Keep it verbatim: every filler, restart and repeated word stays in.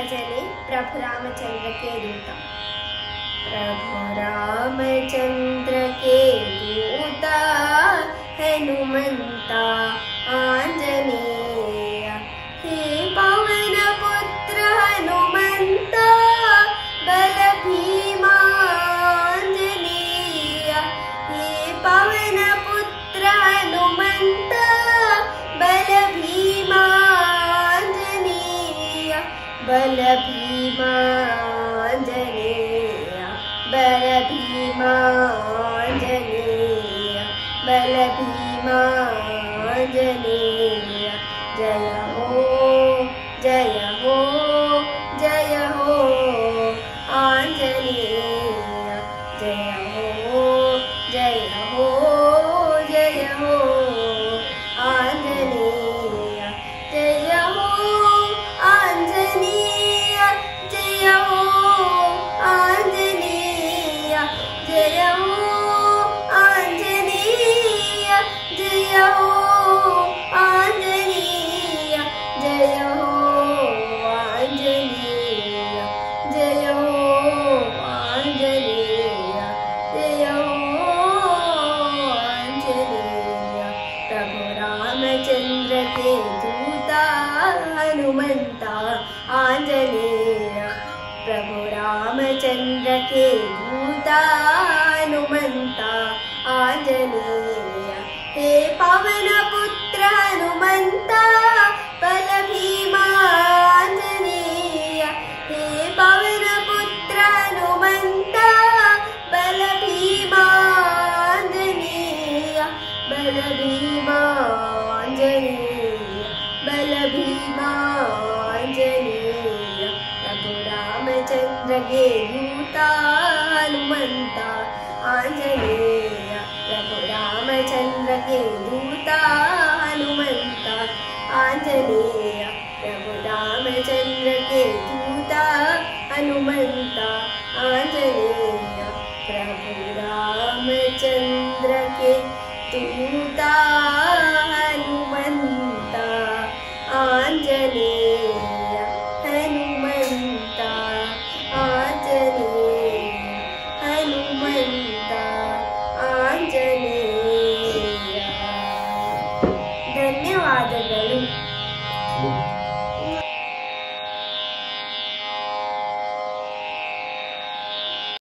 भजने प्रभु रामचंद्र के दूता। प्रभु रामचंद्र के दूता हनुमंता आंजनेय, हे पवन पुत्र हनुमंता बल भीमा अंजनेय, हे पवन पुत्र हनुमंता बल भीमा अंजनेय, बल भीमा अंजनेय, बल भीमा अंजनेय, बल भीमा अंजनेय। जय हो जय हो जय हो आंजनेय, जय हो जय हो जय हो आंजनेय, जय हो आंजनेय, जय हो आंजनेय, जय हो आंजनेय, जय हो आंजनेय, जय हो आंजनेय, जय हो आंजनेय, जय हो आंजनेय। प्रभु रामचंद्र के दूता हनुमंता आंजनेय, प्रभु रामचंद्र के दूता हनुमंता आंजनेय, हे पवन पुत्र हनुमंता बल भीमा अंजनेय, हे पवन पुत्र हनुमंता बल भीमा अंजनेय, बल भीमा अंजनेय, बल भीमा अंजनेय। प्रभु रामचंद्र के दूता हनुमंता आंजनेय, प्रभु रामचंद्र के दूता हनुमंता आंजनेय, प्रभु रामचंद्र के दूता हनुमंता आंजनेय, प्रभु रामचंद्र के दूता।